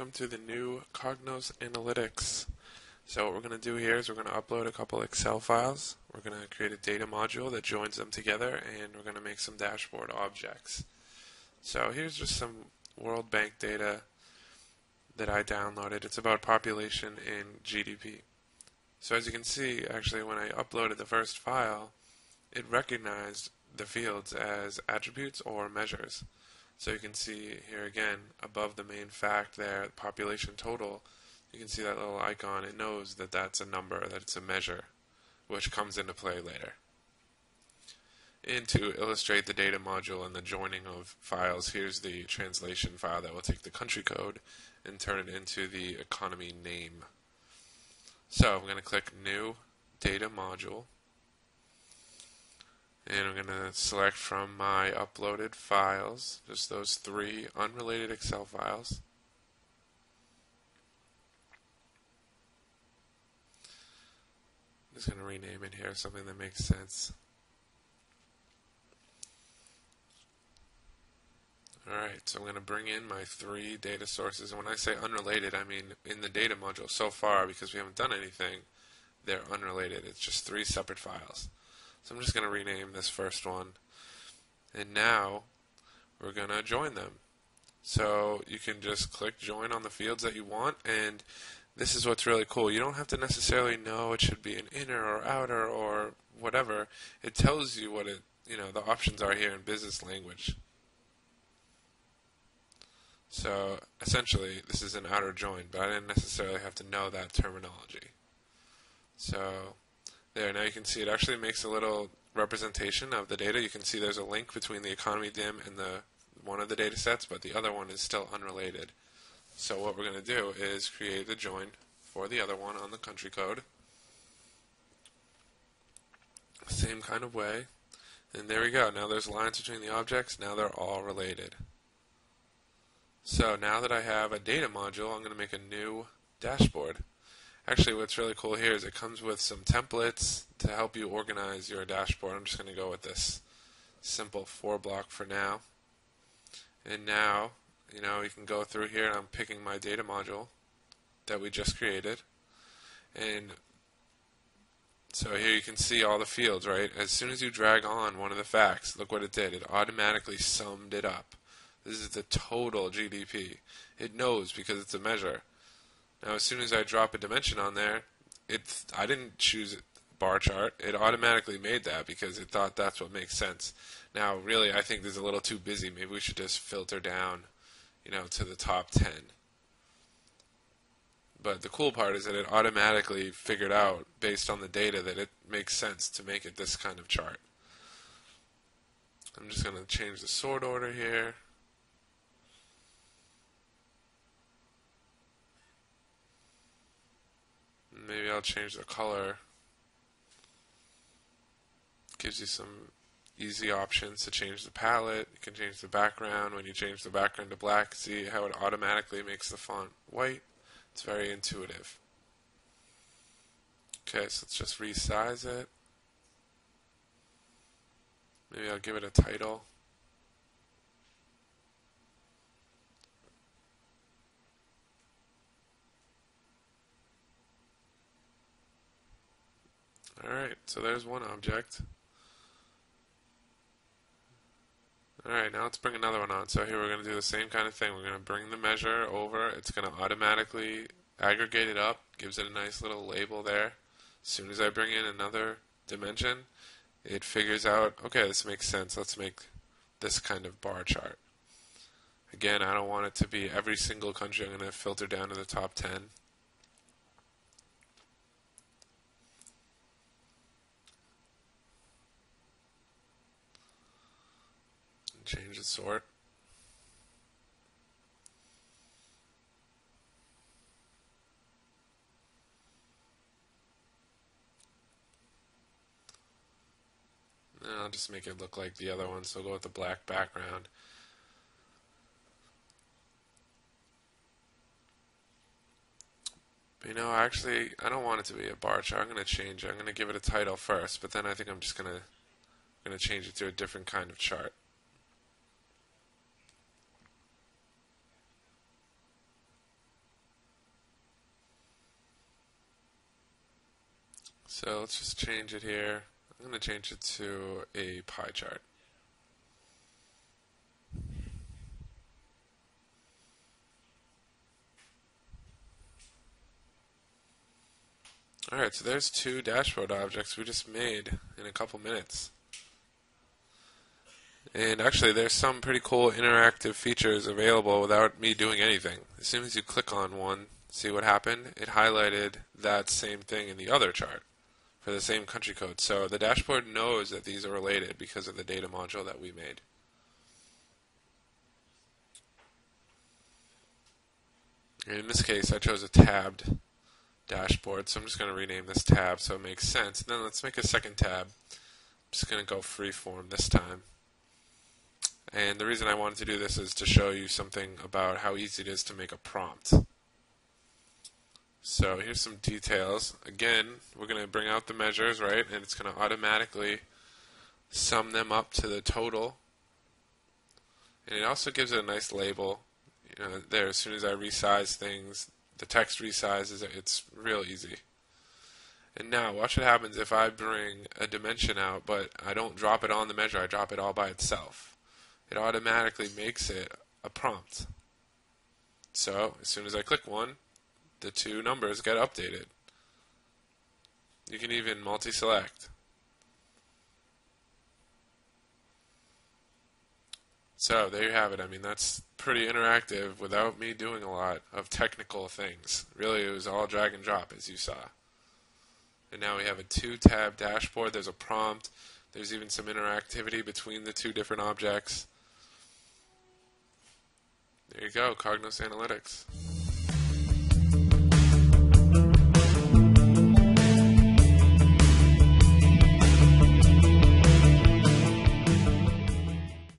welcome to the new Cognos Analytics. So what we're going to do here is we're going to upload a couple Excel files. We're going to create a data module that joins them together, and we're going to make some dashboard objects. So here's just some World Bank data that I downloaded. It's about population and GDP. So as you can see, actually when I uploaded the first file, it recognized the fields as attributes or measures. So you can see here again, above the main fact there, population total, you can see that little icon. It knows that that's a number, that it's a measure, which comes into play later. And to illustrate the data module and the joining of files, here's the translation file that will take the country code and turn it into the economy name. So I'm going to click New Data Module, and I'm going to select from my uploaded files, just those three unrelated Excel files. I'm just going to rename it here, something that makes sense. Alright, so I'm going to bring in my three data sources. And when I say unrelated, I mean in the data module so far, because we haven't done anything, they're unrelated. It's just three separate files. So I'm just going to rename this first one. And now we're going to join them. So you can just click join on the fields that you want. And this is what's really cool. You don't have to necessarily know it should be an inner or outer or whatever. It tells you what it, the options are here in business language. So essentially, this is an outer join, but I didn't necessarily have to know that terminology. So there, now you can see it actually makes a little representation of the data. You can see there's a link between the economy dim and the one of the data sets, but the other one is still unrelated. So what we're going to do is create a join for the other one on the country code. Same kind of way. And there we go. Now there's lines between the objects. Now they're all related. So now that I have a data module, I'm going to make a new dashboard. Actually, what's really cool here is it comes with some templates to help you organize your dashboard. I'm just going to go with this simple 4-block for now. And now, you can go through here, and I'm picking my data module that we just created. And so here you can see all the fields, right? As soon as you drag on one of the facts, look what it did. It automatically summed it up. This is the total GDP. It knows because it's a measure. Now as soon as I drop a dimension on there, I didn't choose a bar chart. It automatically made that because it thought that's what makes sense. Now really I think this is a little too busy. Maybe we should just filter down to the top 10. But the cool part is that it automatically figured out based on the data that it makes sense to make it this kind of chart. I'm just going to change the sort order here. Maybe I'll change the color. Gives you some easy options to change the palette. You can change the background. When you change the background to black, see how it automatically makes the font white. It's very intuitive. Okay, so let's just resize it. Maybe I'll give it a title. Alright, so there's one object. Alright, now let's bring another one on. So here we're going to do the same kind of thing. We're going to bring the measure over. It's going to automatically aggregate it up. Gives it a nice little label there. As soon as I bring in another dimension, it figures out, okay, this makes sense. Let's make this kind of bar chart. Again, I don't want it to be every single country. I'm going to filter down to the top 10. Change the sort. And I'll just make it look like the other one, so I'll go with the black background. But actually, I don't want it to be a bar chart. I'm going to change it. I'm going to give it a title first, but then I think I'm just going to change it to a different kind of chart. So let's just change it here. I'm going to change it to a pie chart. Alright, so there's two dashboard objects we just made in a couple minutes. And actually there's some pretty cool interactive features available without me doing anything. As soon as you click on one, see what happened? It highlighted that same thing in the other chart for the same country code. So the dashboard knows that these are related because of the data module that we made. And in this case I chose a tabbed dashboard, so I'm just going to rename this tab so it makes sense. And then let's make a second tab. I'm just going to go freeform this time. And the reason I wanted to do this is to show you something about how easy it is to make a prompt. So here's some details. Again, we're going to bring out the measures, right? And it's going to automatically sum them up to the total. And it also gives it a nice label. You know, there, as soon as I resize things, the text resizes, it's real easy. And now watch what happens if I bring a dimension out, but I don't drop it on the measure, I drop it all by itself. It automatically makes it a prompt. So as soon as I click one, the two numbers get updated. You can even multi-select. So there you have it. I mean, that's pretty interactive without me doing a lot of technical things. Really, it was all drag and drop, as you saw. And now we have a two-tab dashboard. There's a prompt. There's even some interactivity between the two different objects. There you go, Cognos Analytics.